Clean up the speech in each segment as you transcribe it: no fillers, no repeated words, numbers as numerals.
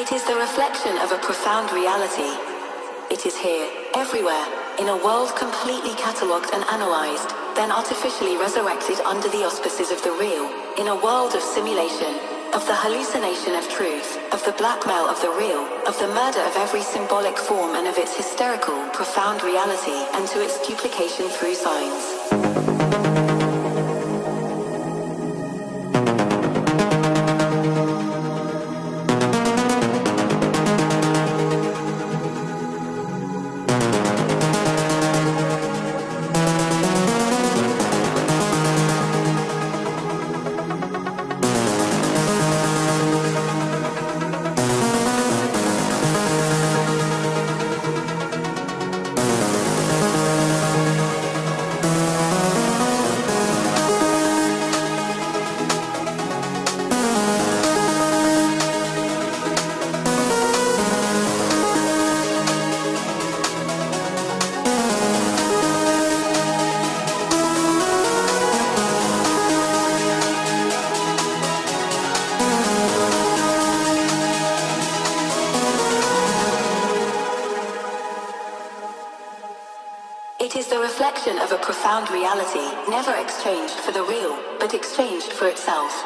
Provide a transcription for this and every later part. It is the reflection of a profound reality. It is here, everywhere, in a world completely catalogued and analyzed, then artificially resurrected under the auspices of the real, in a world of simulation, of the hallucination of truth, of the blackmail of the real, of the murder of every symbolic form and of its hysterical, profound reality, and to its duplication through signs. Of a profound reality, never exchanged for the real, but exchanged for itself.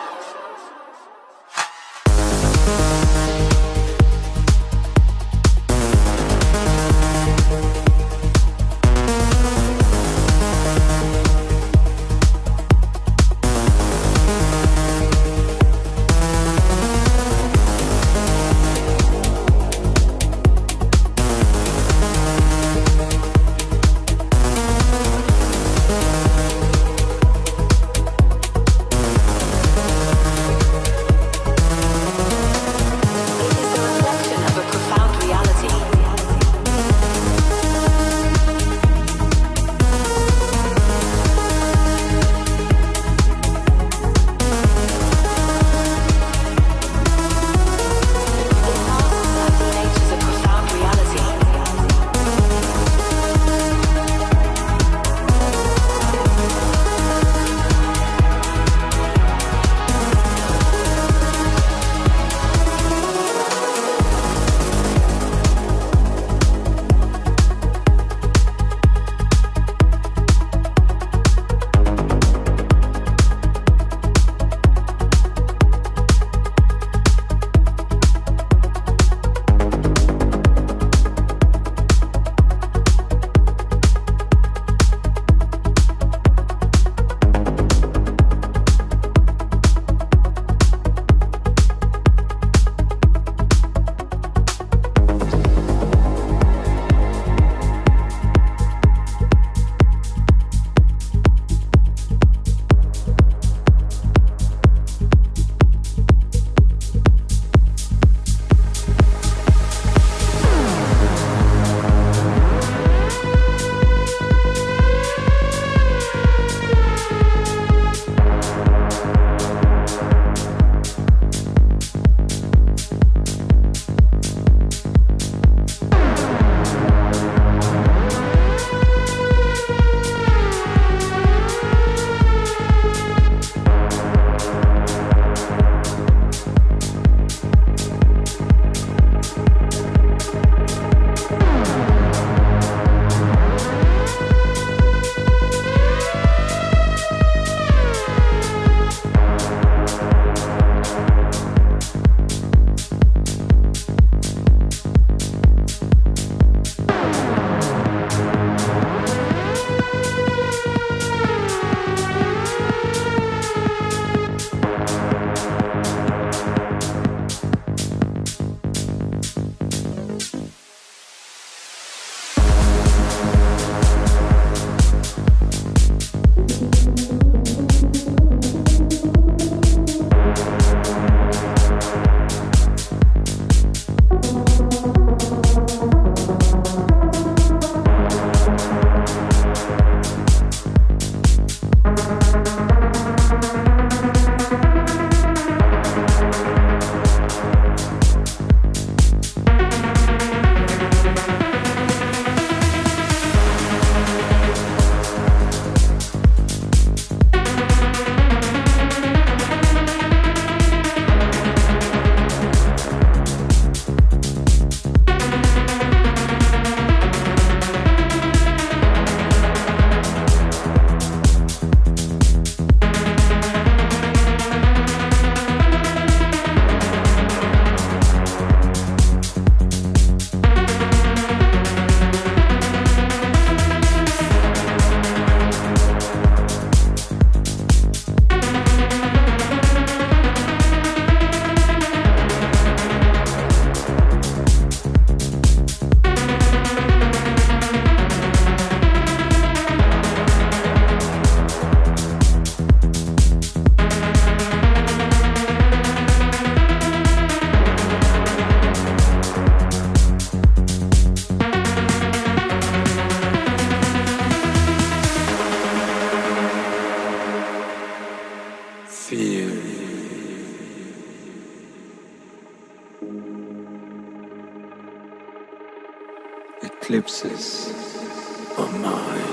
feel. Eclipses of mind.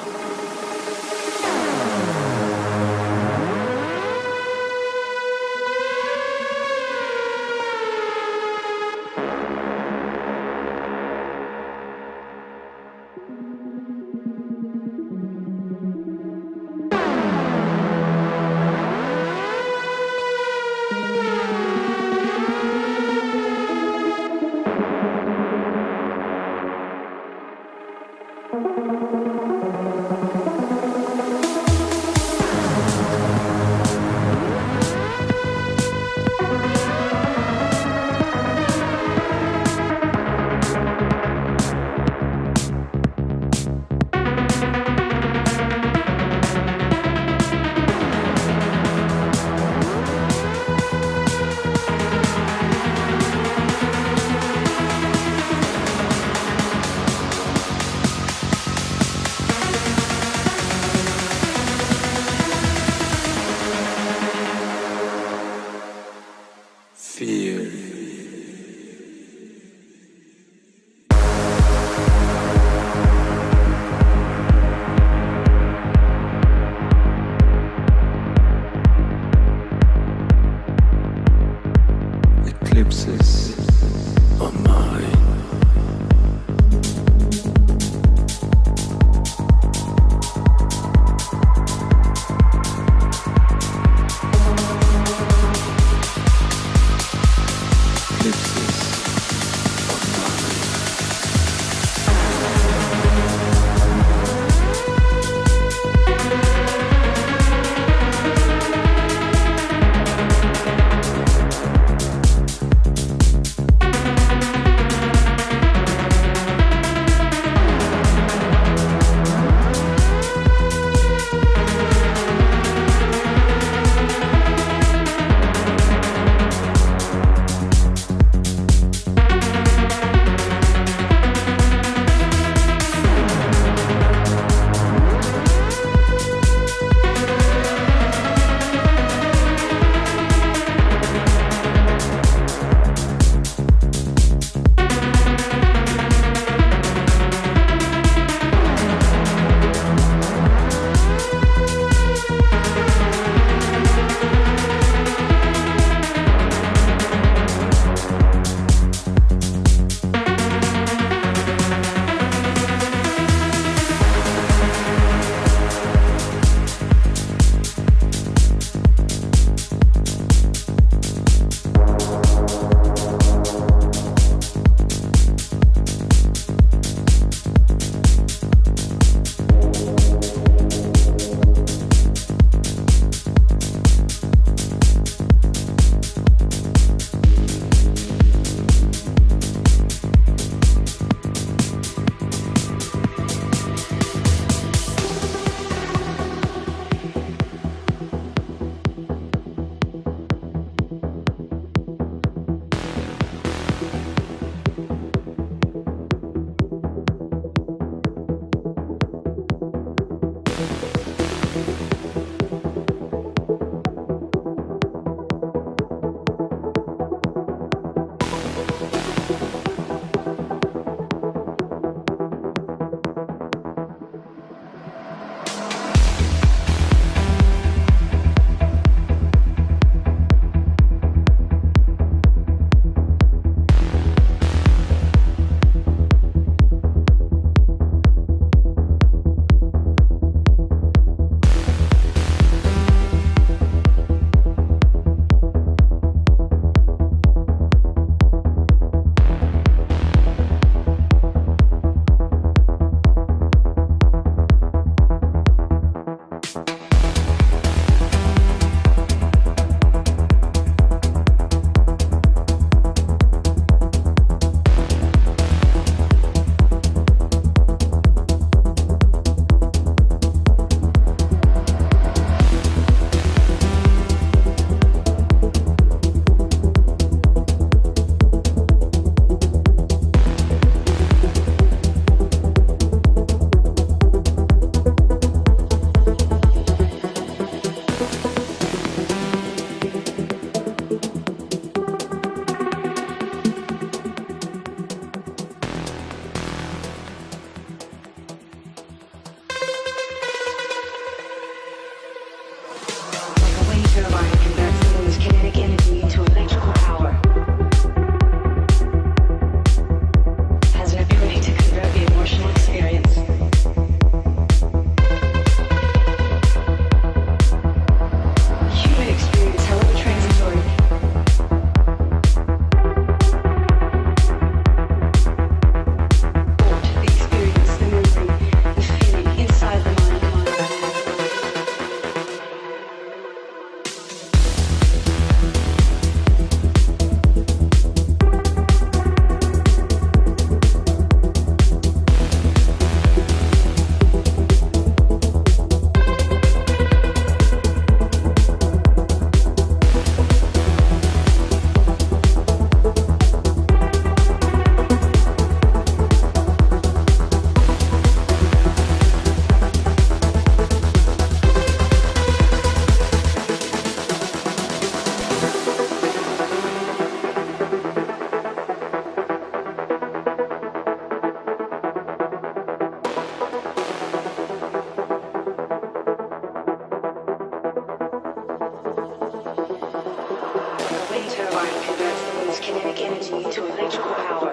transforms kinetic energy to electrical power.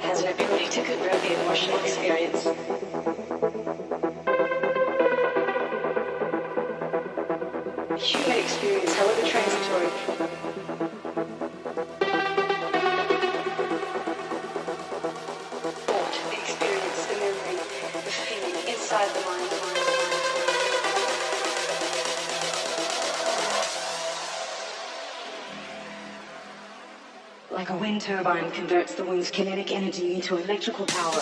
Has an ability to convert the emotional experience. Human experience, however transitory, thought, the experience, the memory, the feeling inside the mind. Like a wind turbine converts the wind's kinetic energy into electrical power.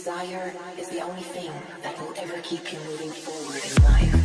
Desire is the only thing that will ever keep you moving forward in life.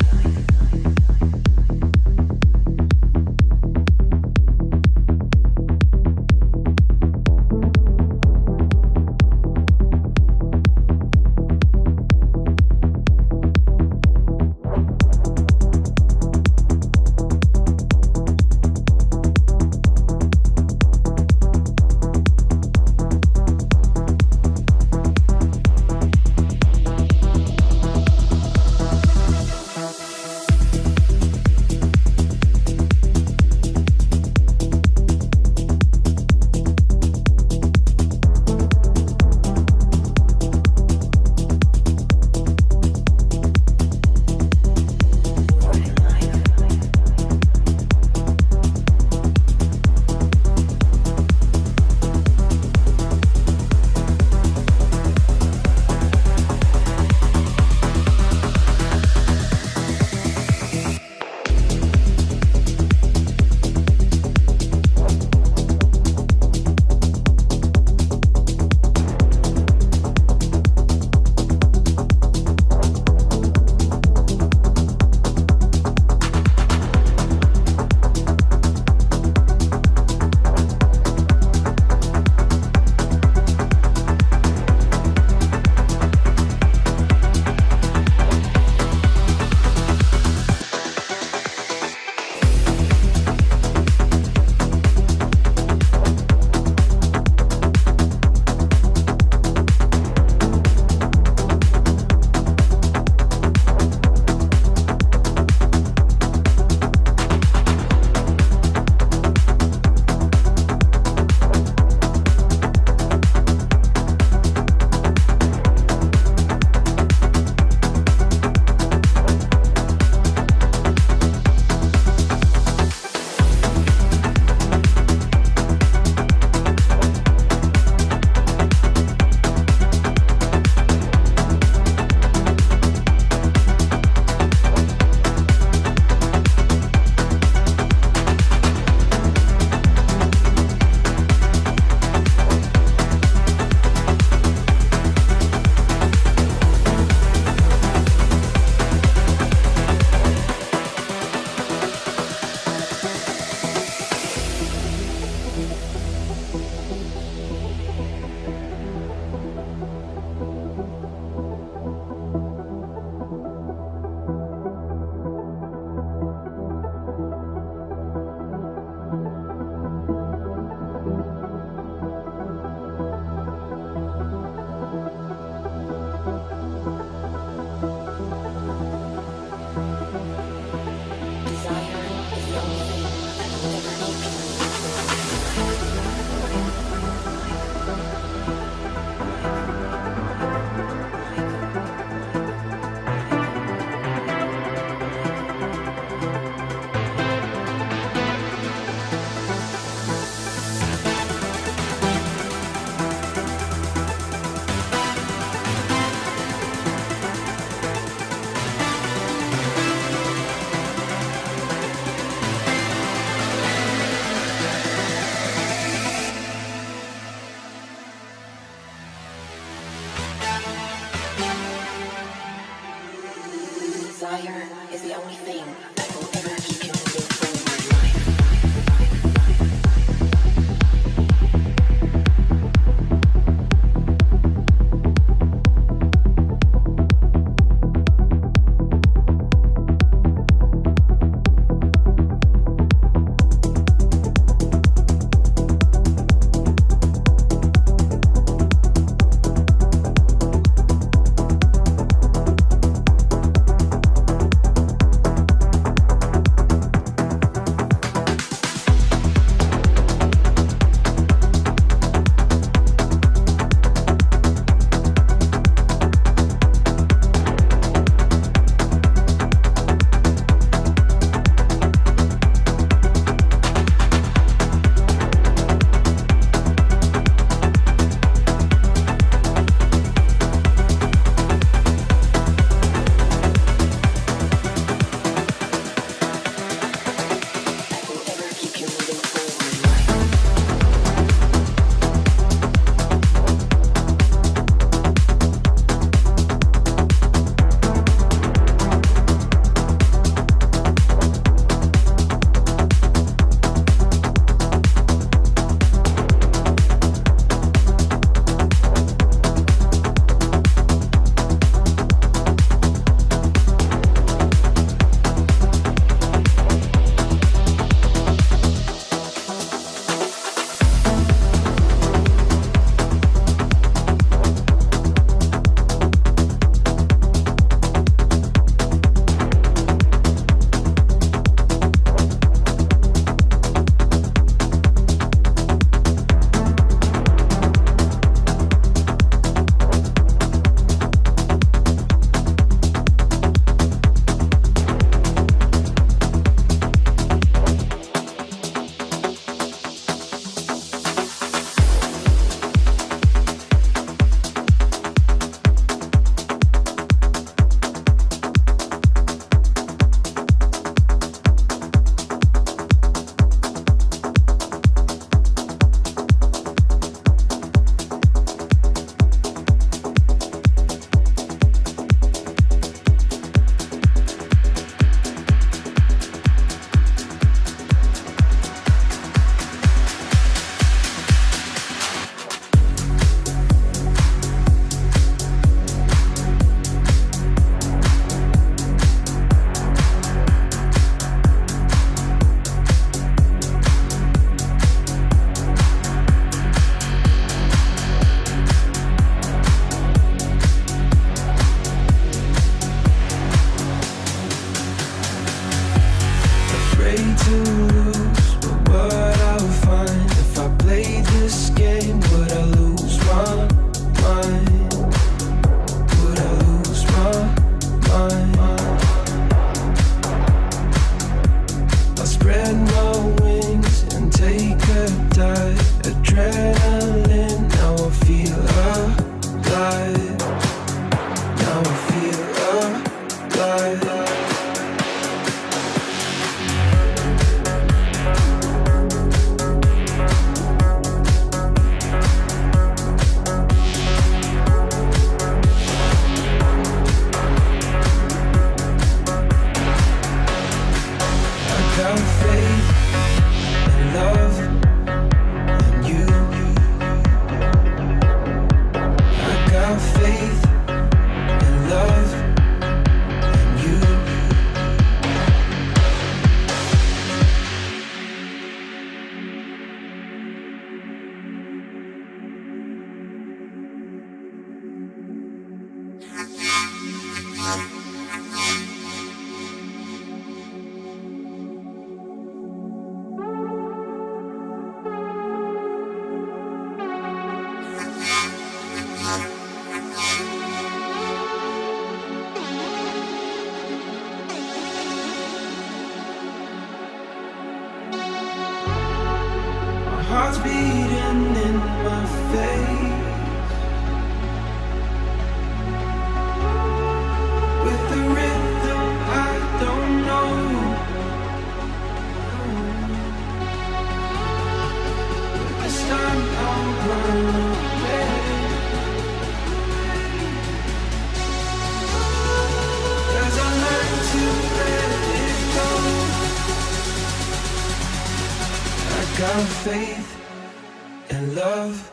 Got faith and love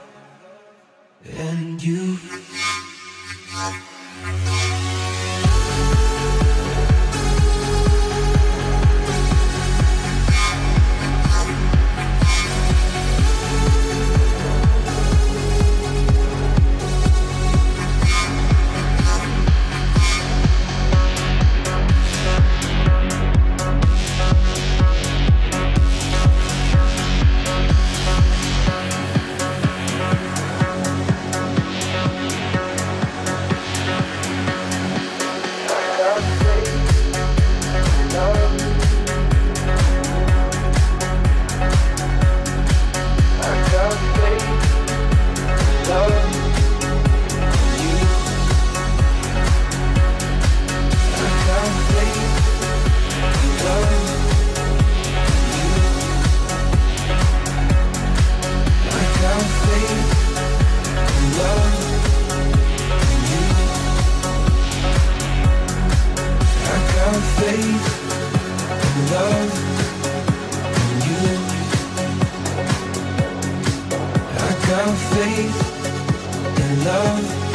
and you. Faith and love.